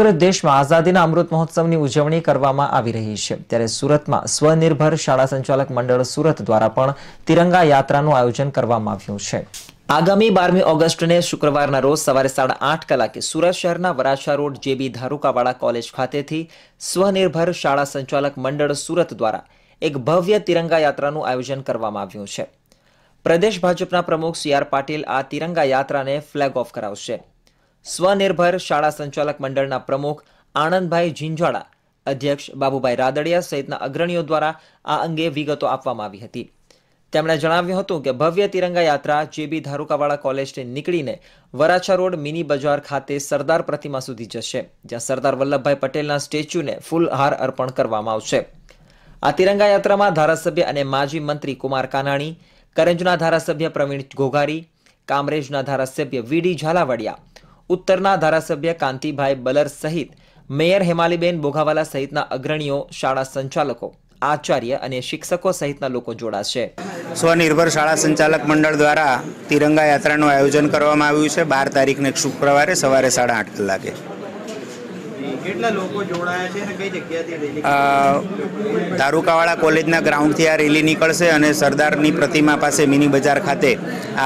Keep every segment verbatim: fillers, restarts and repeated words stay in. સુરત દેશમાં આઝાદીના અમૃત મહોત્સવની ઉજવણી કરવામાં આવી રહી છે ત્યારે સુરતમાં સ્વનિર્ભર શાળા સંચાલક મંડળ સુરત દ્વારા પણ તિરંગા યાત્રાનું આયોજન કરવામાં આવ્યું છે। આગામી બારમી ઓગસ્ટને શુક્રવારના રોજ સવારે સાડા આઠ કલાકે સુરત શહેરના Varachha road JB Dharukawala college ખાતેથી સ્વનિર્ભર શાળા સંચાલક મંડળ સુરત દ્વારા એક ભવ્ય તિરંગા યાત્રાનું આયોજન કરવામાં આવ્યું છે। પ્રદેશ ભાજપના પ્રમુખ સી આર પાટીલ આ તિરંગા યાત્રાને ફ્લેગ ઓફ કરાવશે। સ્વનિર્ભર શાળા સંચાલક મંડળના પ્રમુખ આનંદ ભાઈ જિંજાડા, અધ્યક્ષ બાબુ ભાઈ રાદડિયા સહિતના અગ્રણીઓ દ્વારા આ અંગે વિગતો આપવામાં આવી હતી। તેમણે જણાવ્યું હતું કે ભવ્ય તિરંગા યાત્રા જેબી ધારુકાવાળા કોલેજથી નીકળીને વરાછા રોડ મિની બજાર ખાતે સરદાર પ્રતિમા સુધી જશે, જ્યાં સરદાર વલ્લભભાઈ પટેલના સ્ટેચ્યુને ફૂલહાર અર્પણ કરવામાં આવશે। આ તિરંગા યાત્રામાં ધારાસભ્ય અને માજી મંત્રી કુમાર કાનાણી, કરંજના ધારાસભ્ય પ્રવીણ ઘોઘારી, કામરેજના ધારાસભ્ય વી ડી ઝાલાવડિયા, उत्तरना धारासभ्य कांतिभाई बलर सहित मेयर हेमालीबेन बोघावाला सहितना अग्रणीओ, शाळा संचालको, आचार्य अने शिक्षको सहितना लोको जोडाशे। स्वनिर्भर शाळा संचालक मंडळ द्वारा तिरंगा यात्रानुं आयोजन करवामां आव्युं छे। बार तारीखने शुक्रवारे सवारे साढ़ा आठ कलाके धारुकावाळा कॉलेजना ग्राउंडथी आ रेली निकळशे अने सरदारनी प्रतिमा पासे मिनी बजार खाते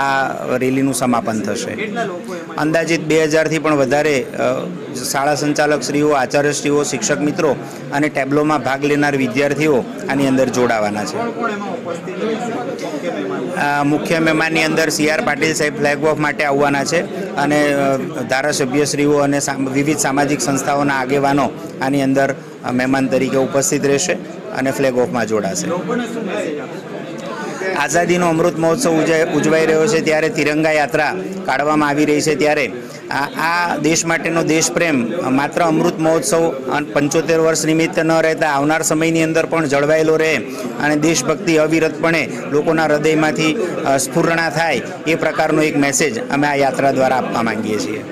आ रेलीनुं समापन थशे। अंदाजित दो हज़ार थी पण वधारे शाळा संचालक श्रीओ, आचार्यश्रीओ, शिक्षक मित्रों अने टेब्लोमां भाग लेनार विद्यार्थीओ आनी अंदर जोडावाना छे। मुख्य मेहमाननी अंदर सी आर पाटील साहेब फ्लेग ऑफ माटे आववाना छे अने धारासभ्यश्रीओ अने विविध सामाजिक संस्थाओना આગેવાનો આની અંદર મહેમાન તરીકે ઉપસ્થિત રહેશે અને ફ્લેગ ઓફમાં જોડાશે। આઝાદીનો અમૃત મહોત્સવ ઉજવાઈ રહ્યો છે ત્યારે તિરંગા યાત્રા કાઢવામાં આવી રહી છે ત્યારે આ દેશ માટેનો દેશપ્રેમ માત્ર અમૃત મહોત્સવ પંચોતેર વર્ષ નિમિત્ત ન રહેતા આવનાર સમયની અંદર પણ જળવાયેલો રહે અને દેશભક્તિ અવિરતપણે લોકોના હૃદયમાંથી સ્ફૂર્ણા થાય એ પ્રકારનો એક મેસેજ અમે આ યાત્રા દ્વારા આપવા માંગીએ છીએ।